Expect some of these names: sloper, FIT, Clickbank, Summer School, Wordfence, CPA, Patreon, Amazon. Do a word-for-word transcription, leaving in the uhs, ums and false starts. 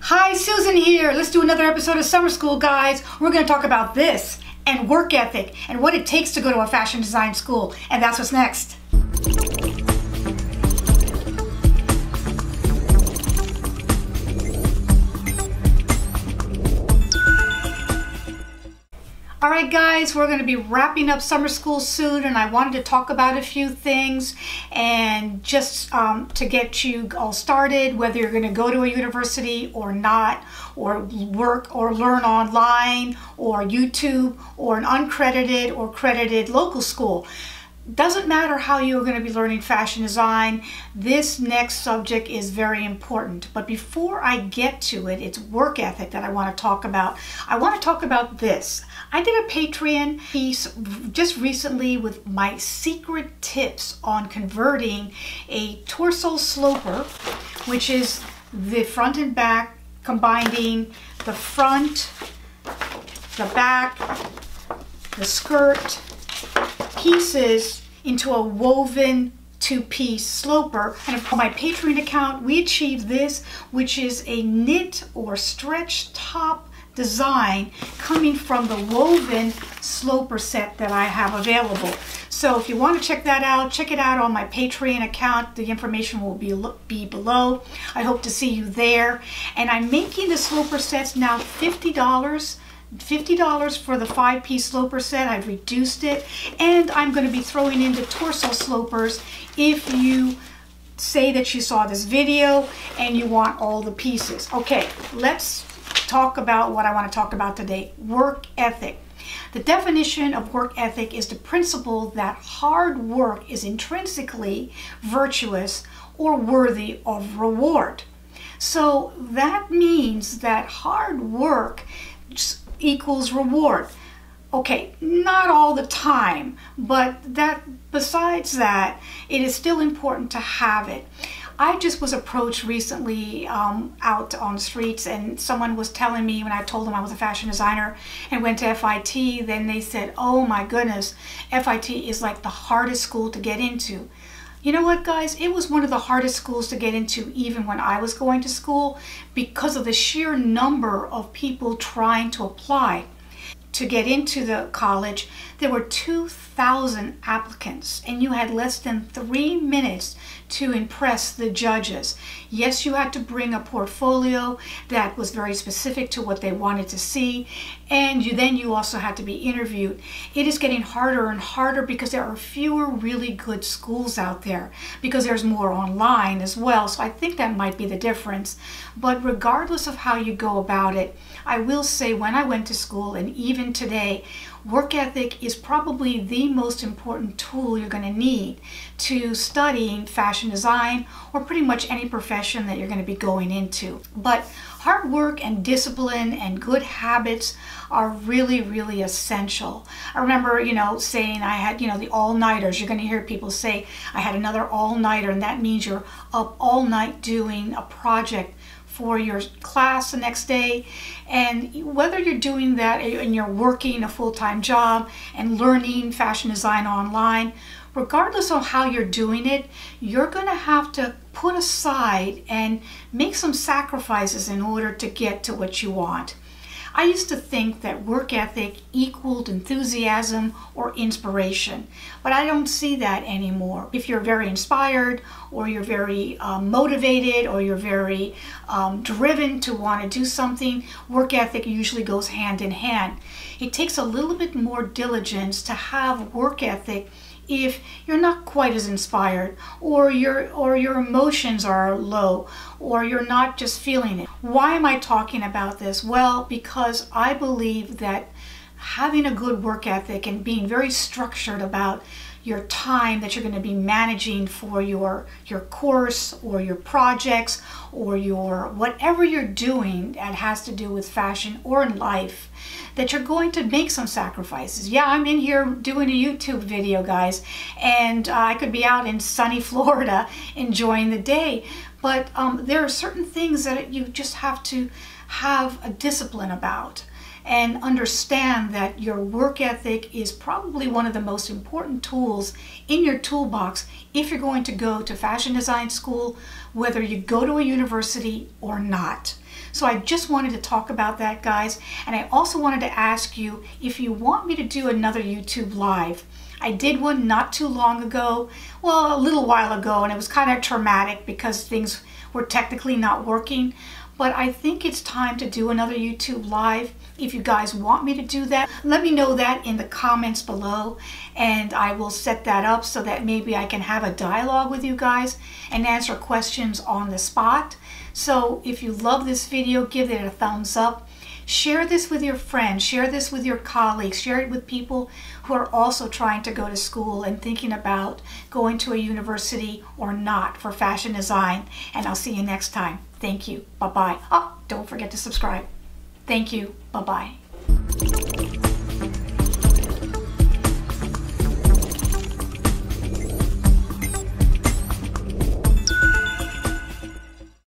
Hi, Susan here. Let's do another episode of Summer School, guys. We're going to talk about this and work ethic and what it takes to go to a fashion design school. And that's what's next. Alright guys, we're going to be wrapping up summer school soon, and I wanted to talk about a few things and just um, to get you all started, whether you're going to go to a university or not, or work or learn online or YouTube or an uncredited or credited local school. Doesn't matter how you're going to be learning fashion design, this next subject is very important. But before I get to it, it's work ethic that I want to talk about. I want to talk about this. I did a Patreon piece just recently with my secret tips on converting a torso sloper, which is the front and back, combining the front, the back, the skirt pieces into a woven two-piece sloper. And on my Patreon account, we achieved this, which is a knit or stretch top design coming from the woven sloper set that I have available. So if you want to check that out, check it out on my Patreon account. The information will be, be below. I hope to see you there. And I'm making the sloper sets now fifty dollars. fifty dollars for the five-piece sloper set. I've reduced it. And I'm going to be throwing in the torso slopers if you say that you saw this video and you want all the pieces. Okay, let's talk about what I want to talk about today: work ethic. The definition of work ethic is the principle that hard work is intrinsically virtuous or worthy of reward. So that means that hard work equals reward. Okay, not all the time, but that besides that, it is still important to have it. I just was approached recently um, out on the streets, and someone was telling me, when I told them I was a fashion designer and went to F I T, then they said, oh my goodness, F I T is like the hardest school to get into. You know what, guys? It was one of the hardest schools to get into even when I was going to school, because of the sheer number of people trying to apply. To get into the college, there were two thousand applicants, and you had less than three minutes to impress the judges. Yes, you had to bring a portfolio that was very specific to what they wanted to see, and you, then you also had to be interviewed. It is getting harder and harder because there are fewer really good schools out there, because there's more online as well, so I think that might be the difference. But regardless of how you go about it, I will say, when I went to school, and even today, work ethic is probably the most important tool you're going to need to studying fashion design or pretty much any profession that you're going to be going into. But hard work and discipline and good habits are really, really essential. I remember, you know, saying I had, you know, the all-nighters. You're going to hear people say, I had another all-nighter, and that means you're up all night doing a project for your class the next day. And whether you're doing that and you're working a full-time job and learning fashion design online, regardless of how you're doing it, you're going to have to put aside and make some sacrifices in order to get to what you want. I used to think that work ethic equaled enthusiasm or inspiration, but I don't see that anymore. If you're very inspired, or you're very um, motivated, or you're very um, driven to want to do something, work ethic usually goes hand in hand. It takes a little bit more diligence to have work ethic if you're not quite as inspired, or your or your emotions are low, or you're not just feeling it. Why am I talking about this? Well, because I believe that having a good work ethic and being very structured about your time that you're going to be managing for your your course or your projects or your whatever you're doing that has to do with fashion or in life, that you're going to make some sacrifices. Yeah, I'm in here doing a YouTube video, guys, and uh, I could be out in sunny Florida enjoying the day, but um, there are certain things that you just have to have a discipline about, and understand that your work ethic is probably one of the most important tools in your toolbox if you're going to go to fashion design school, whether you go to a university or not. So I just wanted to talk about that, guys. And I also wanted to ask you if you want me to do another YouTube Live. I did one not too long ago, well, a little while ago, and it was kind of traumatic because things were technically not working. But I think it's time to do another YouTube Live. If you guys want me to do that, let me know that in the comments below, and I will set that up so that maybe I can have a dialogue with you guys and answer questions on the spot. So if you love this video, give it a thumbs up. Share this with your friends, share this with your colleagues, share it with people who are also trying to go to school and thinking about going to a university or not for fashion design. And I'll see you next time. Thank you. Bye-bye. Oh, don't forget to subscribe. Thank you. Bye-bye.